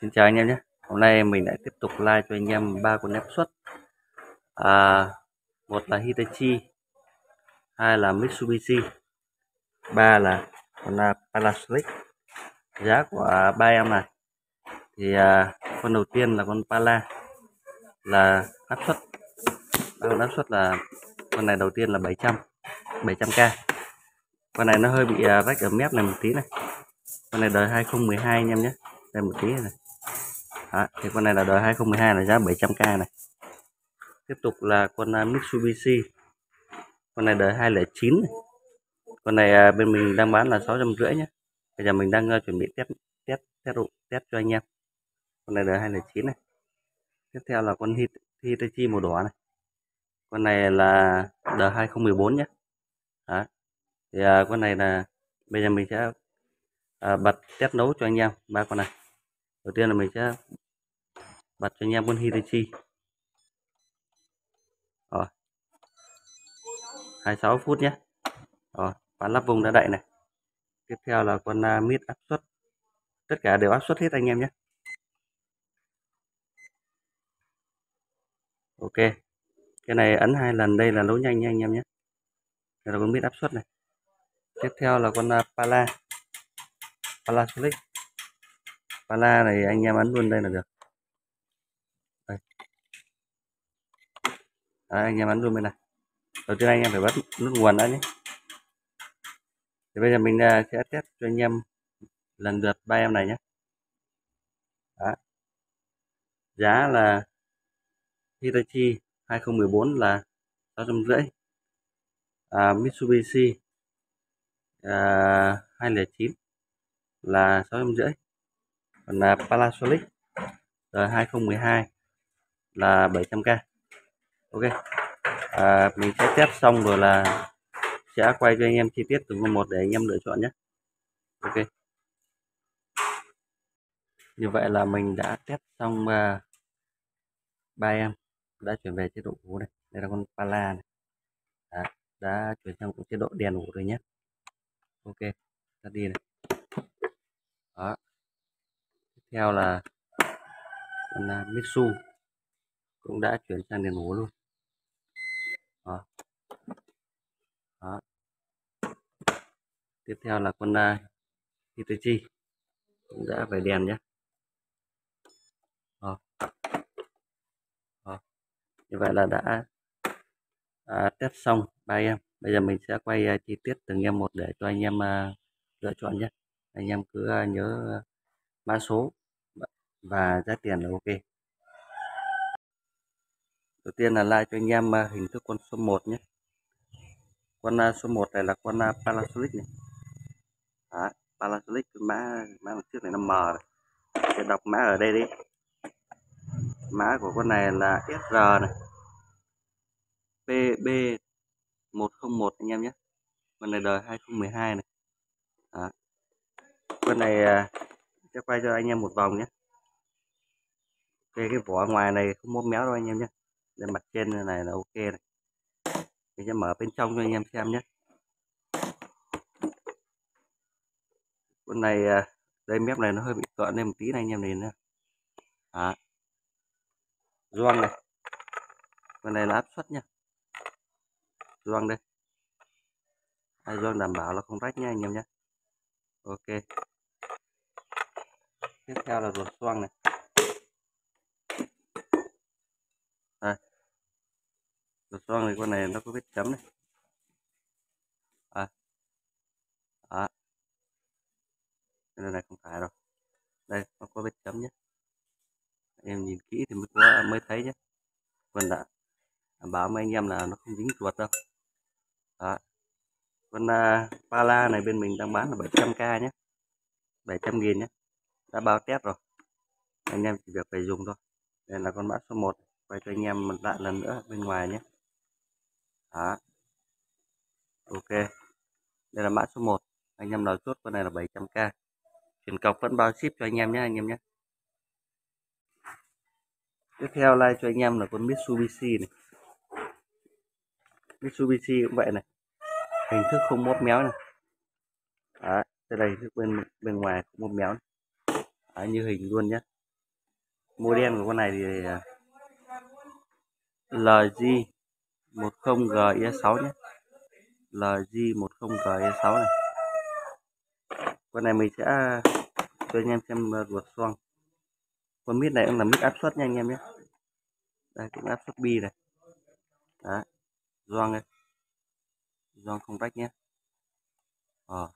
Xin chào anh em nhé. Hôm nay mình lại tiếp tục live cho anh em ba con áp suất. Một là Hitachi, hai là Mitsubishi, ba là con Palatrix. Giá của ba em này thì con đầu tiên là con Pala, là áp suất. Con áp suất là con này đầu tiên là 700k. Con này nó hơi bị rách ở mép này một tí này. Con này đời 2012 anh em nhé. Đây một tí này. Đó, thì con này là đời 2012 là giá 700k này. Tiếp tục là con Mitsubishi. Con này đời 2009 này. Con này bên mình đang bán là 650 nhé. Bây giờ mình đang chuẩn bị test cho anh em. Con này đời 2009 này. Tiếp theo là con Hitachi màu đỏ này. Con này là đời 2014 nhé. Đó. Thì con này là bây giờ mình sẽ bật test nấu cho anh em ba con này. Đầu tiên là mình sẽ bật cho anh em con Hitachi. Rồi. 26 phút nhé. Rồi, bán lắp vùng đã đậy này. Tiếp theo là con mít áp suất. Tất cả đều áp suất hết anh em nhé. Ok. Cái này ấn 2 lần, đây là nấu nhanh nha anh em nhé. Đây là con mít áp suất này. Tiếp theo là con Palatrix. Pala này anh em ấn luôn đây là được. Đây. Đấy, anh em ấn luôn bên này. Đầu tiên anh em phải bắt nút nguồn đã nhé. Thì bây giờ mình sẽ test cho anh em lần lượt ba em này nhé. Đó. Giá là Hitachi 2014 là 650. Mitsubishi 2009 là 650. Còn là Panasonic đời 2012 là 700k. Ok, mình sẽ test xong rồi là sẽ quay cho anh em chi tiết từng con một để anh em lựa chọn nhé. Ok, như vậy là mình đã test xong ba em. Đã chuyển về chế độ ngủ này. Đây là con Pala này. Đã chuyển sang chế độ đèn ngủ rồi nhé. Ok, ta đi này. Đó. Tiếp theo là con Mitsu cũng đã chuyển sang đèn ngủ luôn. Đó. Đó. Tiếp theo là con Hitachi cũng đã về đèn nhé. Đó. Đó. Như vậy là đã test xong ba em. Bây giờ mình sẽ quay chi tiết từng em một để cho anh em lựa chọn nhé. Anh em cứ nhớ mã số và giá tiền là ok. Đầu tiên là like cho anh em hình thức con số 1 nhé. Con số 1 này là con Palatrix này. Đó, Palatrix mã một chiếc này nó mờ này. Để đọc mã ở đây đi. Mã của con này là SR này. BB 101 anh em nhé. Con này đời 2012 này. Đó. Con này sẽ quay cho anh em một vòng nhé. Cái vỏ ngoài này không móp méo đâu anh em nhé. Đây mặt trên này là ok này. Mình sẽ mở bên trong cho anh em xem nhé. Con này đây mép này nó hơi bị cợn lên một tí này anh em nhìn nữa. Đó. Doang này. Con này là áp suất nhé. Doang đây. Doang đảm bảo là không rách nha anh em nhé. Ok. Tiếp theo là ruột xoang này. À. Ruột xoang này con này nó có vết chấm này. À. À. Cái này không phải đâu. Đây nó có vết chấm nhé. Em nhìn kỹ thì mới thấy nhé. Còn đã đảm bảo mấy anh em là nó không dính ruột đâu. Đó. Con Pala này bên mình đang bán là 700k nhé. 700.000 nhé. Đã bao test rồi. Anh em chỉ việc phải dùng thôi. Đây là con mã số 1. Quay cho anh em một lại lần nữa bên ngoài nhé. Đó. Ok. Đây là mã số 1. Anh em nào chốt con này là 700k. Chuyển cọc vẫn bao ship cho anh em nhé anh em nhé. Tiếp theo like cho anh em là con Mitsubishi này. Mitsubishi cũng vậy này. Hình thức không móp méo này. Đó, đây là hình thức bên ngoài không móp méo này. Đó, như hình luôn nhé. Model của con này thì LG 1 GE 6 nhé. LG 1 GE 6 này. Con này mình sẽ cho anh em xem ruột xoang. Con mít này cũng là mít áp suất nha anh em nhé. Đây cũng áp suất bi này. Đấy. Doang đây. Doang không rách nhé. Ok.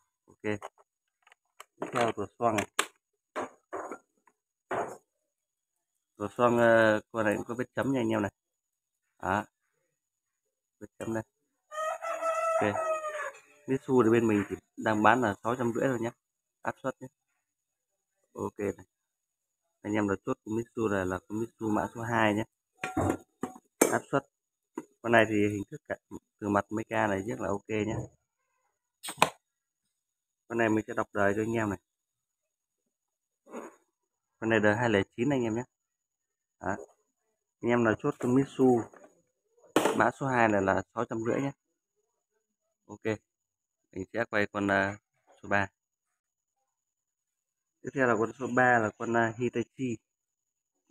Tiếp theo ruột xoang này. Ruột xoang con này cũng có vết chấm nha anh em này. Đó. Vết chấm đây. Ok. Mitsubishi thì bên mình thì đang bán là 650 thôi nhé. Áp suất nhé. Ok này. Anh em là chốt của Mitsubishi là Mitsubishi mã số 2 nhé. Áp suất. Con này thì hình thức từ mặt meca này rất là ok nhé. Con này mình sẽ đọc đời cho anh em này. Con này đời 209 anh em nhé. Đó. Anh em là chốt con Mitsubishi mã số 2 này là 650 nhé. Ok. Mình sẽ quay con số 3. Tiếp theo là con số 3 là con Hitachi.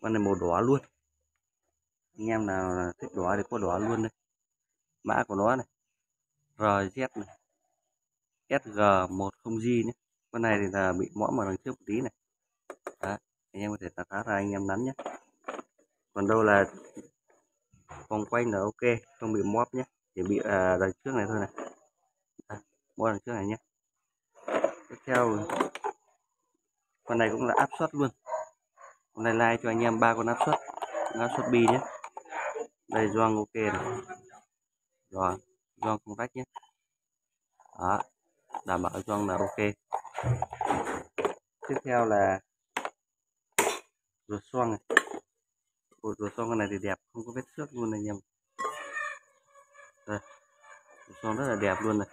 Con này màu đỏ luôn. Anh em nào thích đỏ thì có đỏ luôn đây. Mã của nó này. RZ này. SG 1 GE 6 nhé. Con này thì là bị mõm vào đằng trước một tí này. Đó. Anh em có thể tạt phá ra anh em nắn nhé. Còn đâu là vòng quanh là ok, không bị móp nhé. Chỉ bị đằng trước này thôi này. Móp đằng trước này nhé. Tiếp theo con này cũng là áp suất luôn. Hôm nay like cho anh em 3 con áp suất. Áp suất bi nhé. Đây doang ok này. Rồi, doang không rách nhé. Đó, đảm bảo doang là ok. Tiếp theo là ruột xoang này. Ruột xoang con này thì đẹp, không có vết xước luôn này anh em. Rồi. Ruột xoang rất là đẹp luôn này.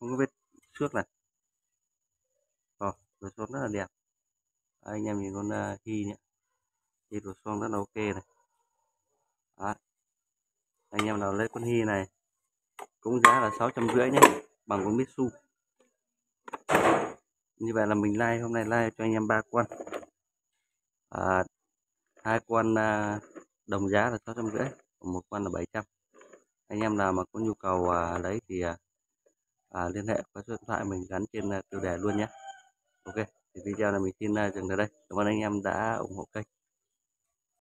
Không có vết xước này. Rồi, ruột xoang rất là đẹp. Đó, anh em nhìn con Hi nhé. Thì ruột xoang rất là ok này. Đó. Anh em nào lấy con Hi này cũng giá là 650 nhé, bằng con Mitsu. Như vậy là mình like hôm nay like cho anh em 3 con. 2 con đồng giá là 650, một con là 700. Anh em nào mà có nhu cầu lấy thì liên hệ qua số điện thoại mình gắn trên tiêu đề luôn nhé. Ok, thì video này mình xin dừng ở đây. Cảm ơn anh em đã ủng hộ kênh.